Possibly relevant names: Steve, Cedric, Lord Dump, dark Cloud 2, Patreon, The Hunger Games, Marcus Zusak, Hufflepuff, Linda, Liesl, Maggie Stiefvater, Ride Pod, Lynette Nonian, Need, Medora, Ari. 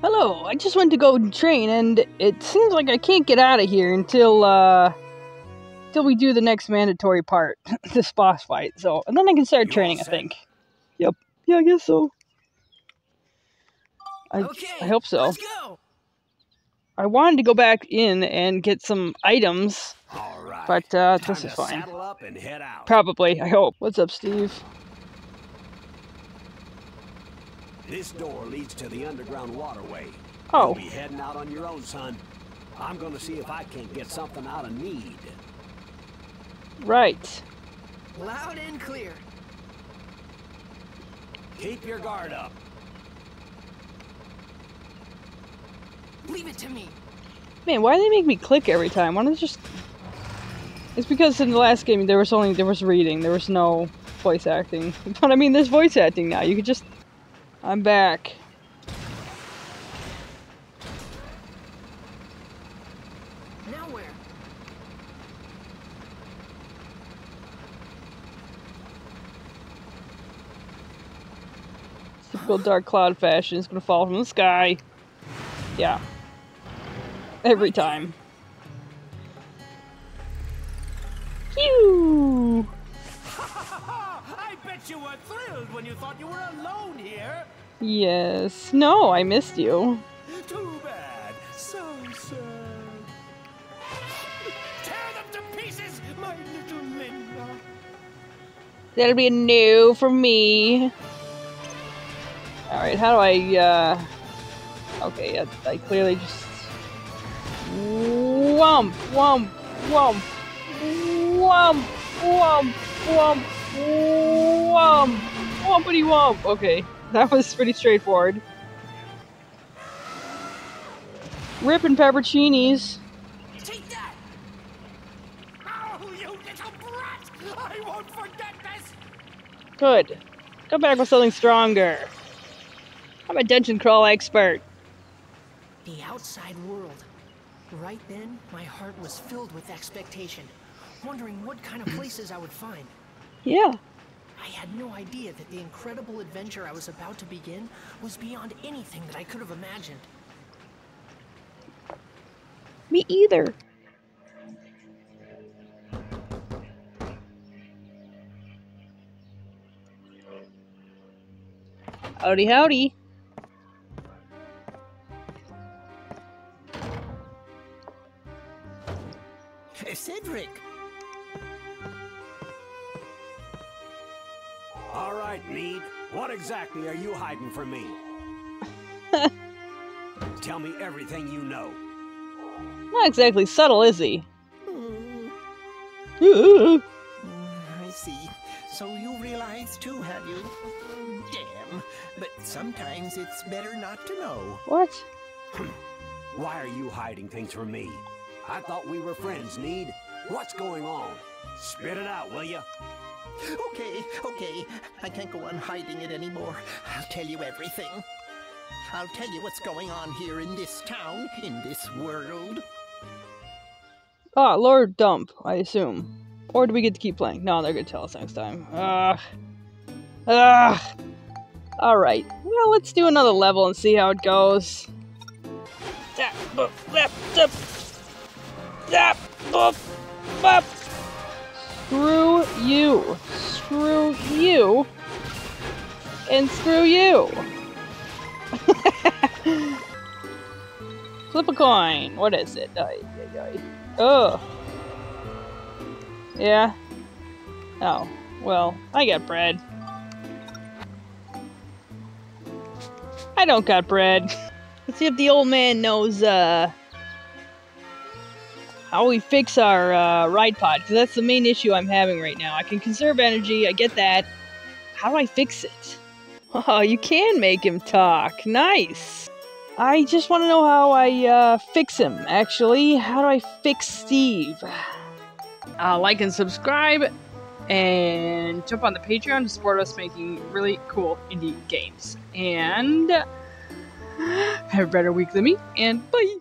Hello, I just went to go train, and it seems like I can't get out of here until we do the next mandatory part, this boss fight. So, and then I can start training, I think. Yep. Yeah, I guess so. I hope so. Let's go. I wanted to go back in and get some items, right, but this is fine. Up and head out. Probably, I hope. What's up, Steve? This door leads to the underground waterway. Oh. You'll be heading out on your own, son. I'm gonna see if I can't get something out of Need. Right. Loud and clear. Keep your guard up. Leave it to me. Man, why do they make me click every time? Why don't it just... It's because in the last game there was reading. There was no voice acting. But I mean, there's voice acting now. You could just... I'm back. Now where? Typical Dark Cloud fashion. It's gonna fall from the sky. Yeah. Every time. Phew! I bet you were thrilled when you thought you were alone here. Yes. No, I missed you. Too bad. So sad. Tear them to pieces, my little Linda. That'll be a no for me. Alright, how do I, Okay, yeah, I clearly just... Womp, womp, womp, womp, womp, womp, womp, wompity womp. Okay, that was pretty straightforward. Rippin' pepperoncinis. Take that! Oh, you little brat! I won't forget this! Good. Come back with something stronger. I'm a dungeon crawl expert. The outside world. Right then, my heart was filled with expectation, wondering what kind of places I would find. Yeah. I had no idea that the incredible adventure I was about to begin was beyond anything that I could have imagined. Me either. Howdy, howdy. Cedric. All right, Need. What exactly are you hiding from me? Tell me everything you know. Not exactly subtle, is he? I see. So you realize too, have you? Damn. But sometimes it's better not to know. What? Why are you hiding things from me? I thought we were friends, Need. What's going on? Spit it out, will you? Okay. I can't go on hiding it anymore. I'll tell you everything. I'll tell you what's going on here in this town, in this world. Ah, Lord Dump, I assume. Or do we get to keep playing? No, they're gonna tell us next time. Alright. Well, let's do another level and see how it goes. Tap, boop, tap, tap. Zap, boop, bop. Screw you. Screw you. And screw you. Flip a coin. What is it? Oh. Yeah. Oh. Well, I got bread. I don't got bread. Let's see if the old man knows, how we fix our ride pod, because that's the main issue I'm having right now. I can conserve energy, I get that. How do I fix it? Oh, you can make him talk. Nice. I just want to know how I fix him, actually. How do I fix Steve? Like and subscribe, and jump on the Patreon to support us making really cool indie games. And have a better week than me, and bye!